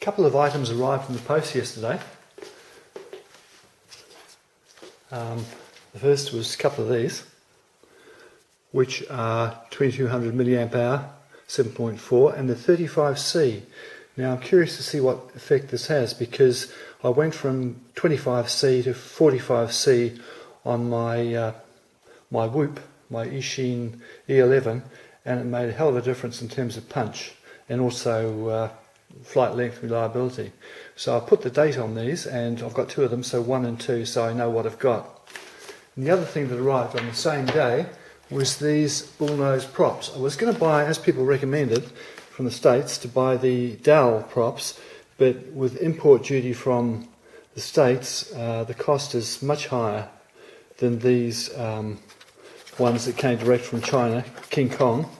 A couple of items arrived from the post yesterday. The first was a couple of these, which are 2200 milliamp hour, 7.4, and the 35C. Now I'm curious to see what effect this has, because I went from 25C to 45C on my Whoop, my Ishin E11, and it made a hell of a difference in terms of punch and also flight length reliability. So I put the date on these, and I've got two of them, so 1 and 2, so I know what I've got. And the other thing that arrived on the same day was these Bullnose props. I was going to buy, as people recommended from the States, to buy the dowel props, but with import duty from the States, the cost is much higher than these ones that came direct from China, King Kong,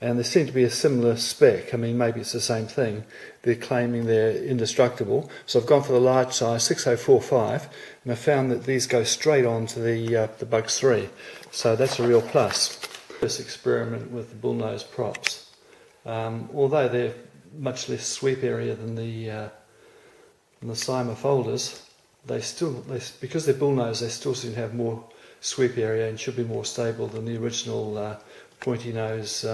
and there seem to be a similar spec. I mean, maybe it's the same thing. They're claiming they're indestructible, so I've gone for the large size 6045, and I found that these go straight on to the Bugs 3, so that's a real plus. This experiment with the Bullnose props, although they're much less sweep area than the Syma folders, they still, because they're Bullnose, they still seem to have more sweep area and should be more stable than the original pointy nose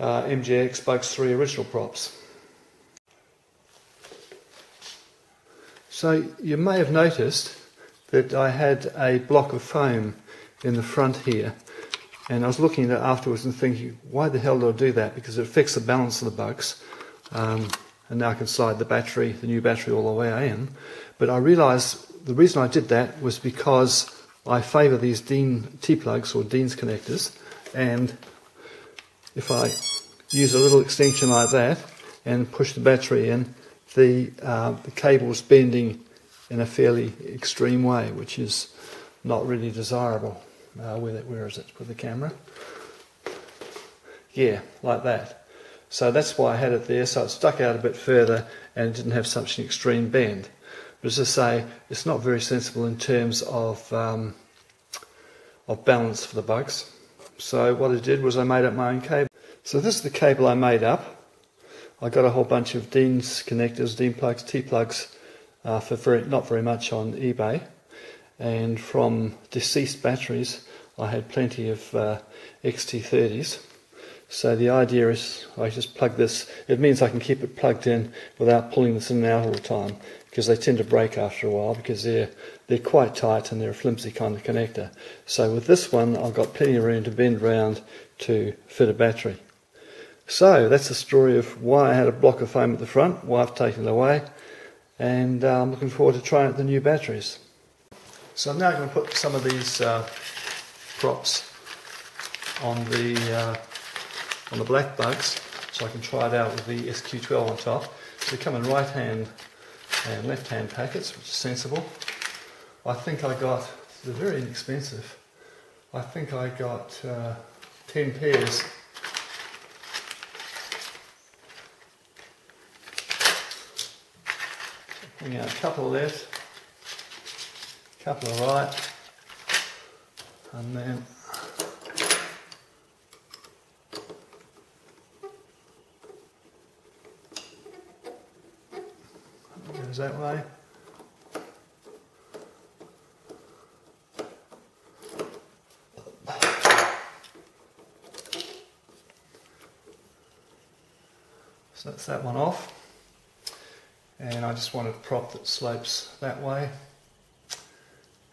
MJX Bugs 3 original props. So you may have noticed that I had a block of foam in the front here, and I was looking at it afterwards and thinking, why the hell did I do that? Because it affects the balance of the Bugs, and now I can slide the battery, the new battery, all the way in. But I realised the reason I did that was because I favour these Dean T-plugs, or Dean's connectors, and if I use a little extension like that and push the battery in, the cable's bending in a fairly extreme way, which is not really desirable. Where is it with the camera? Yeah, like that. So that's why I had it there, so it stuck out a bit further and didn't have such an extreme bend. But as I say, it's not very sensible in terms of balance for the Bugs. So what I did was I made up my own cable. So this is the cable I made up. I got a whole bunch of Dean's connectors, Dean plugs, T-plugs, for not very much on eBay. And from deceased batteries, I had plenty of XT30s. So the idea is I just plug this. It means I can keep it plugged in without pulling this in and out all the time, because they tend to break after a while, because they're quite tight and they're a flimsy kind of connector. So with this one, I've got plenty of room to bend round to fit a battery. So that's the story of why I had a block of foam at the front, why I've taken it away, and I'm looking forward to trying out the new batteries. So I'm now going to put some of these props on the black Bugs, so I can try it out with the SQ12 on top. So they come in right hand and left hand packets, which is sensible. I think I got, they're very inexpensive, I think I got 10 pairs. Bring out a couple left, a couple right, and then that way. So that's that one off, and I just want a prop that slopes that way,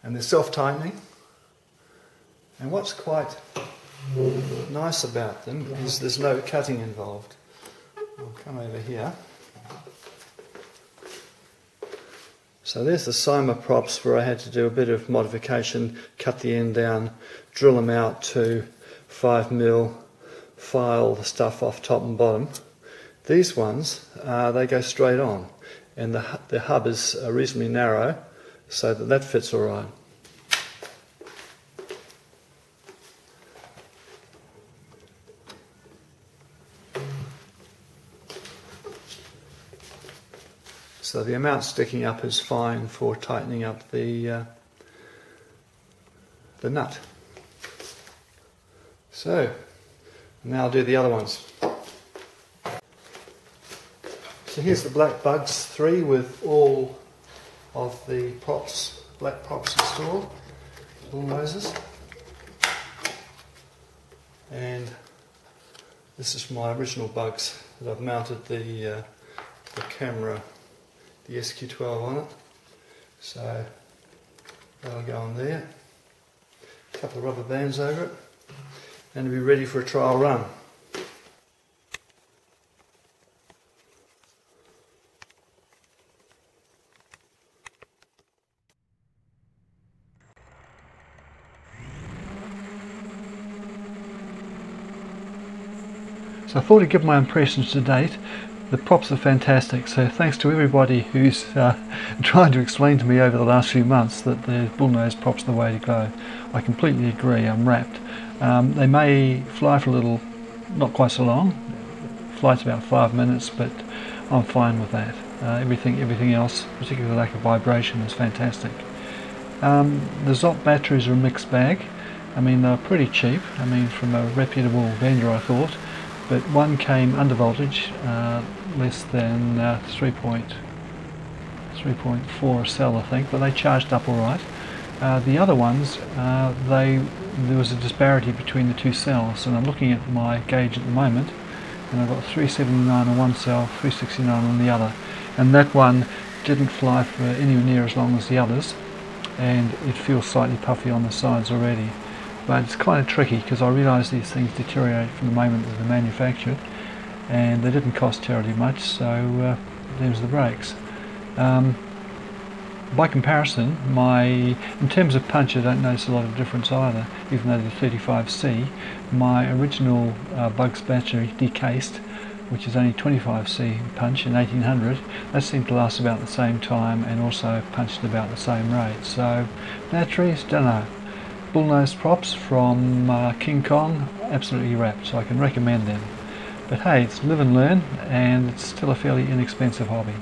and they're self-tightening. And what's quite nice about them is there's no cutting involved. I'll come over here. So there's the Syma props, where I had to do a bit of modification, cut the end down, drill them out to 5mm, file the stuff off top and bottom. These ones, they go straight on, and the hub is reasonably narrow, so that fits all right. So the amount sticking up is fine for tightening up the nut. So now I'll do the other ones. So here's the black Bugs 3 with all of the props, black props installed, Bullnoses. And this is my original Bugs that I've mounted the camera, the SQ12 on it. So that'll go on there. A couple of rubber bands over it, and to be ready for a trial run. So I thought I'd give my impressions to date. The props are fantastic, so thanks to everybody who's tried to explain to me over the last few months that the Bullnose props are the way to go. I completely agree, I'm rapt. They may fly for a little, not quite so long, flight's about 5 minutes, but I'm fine with that. Everything else, particularly the lack of vibration, is fantastic. The Zop batteries are a mixed bag. I mean, they're pretty cheap, I mean, from a reputable vendor I thought. But one came under voltage, less than 3.4 a cell I think, but they charged up alright. The other ones, there was a disparity between the two cells, and I'm looking at my gauge at the moment, and I've got 379 on one cell, 369 on the other, and that one didn't fly for anywhere near as long as the others, and it feels slightly puffy on the sides already. But it's kind of tricky because I realise these things deteriorate from the moment that they're manufactured, and they didn't cost terribly much, so there's the brakes. By comparison, in terms of punch I don't notice a lot of difference either, even though the 35C, my original Bugs battery decased, which is only 25C punch in 1800, that seemed to last about the same time and also punched about the same rate. So batteries, don't know. Bullnose props from King Kong, absolutely wrapped, so I can recommend them. But hey, it's live and learn, and it's still a fairly inexpensive hobby.